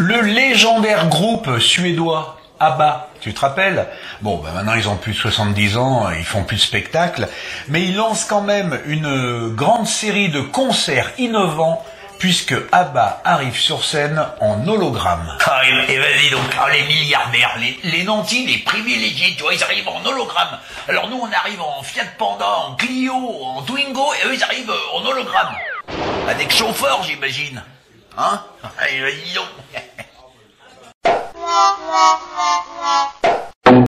Le légendaire groupe suédois ABBA, tu te rappelles? Bon, ben maintenant ils ont plus de 70 ans, ils font plus de spectacles, mais ils lancent quand même une grande série de concerts innovants puisque ABBA arrive sur scène en hologramme. Ah, et vas-y donc, ah, les milliardaires, les nantis, les privilégiés, tu vois, ils arrivent en hologramme. Alors nous, on arrive en Fiat Panda, en Clio, en Twingo, et eux, ils arrivent en hologramme. Avec chauffeur, j'imagine. Hein? Allez, vas-y donc.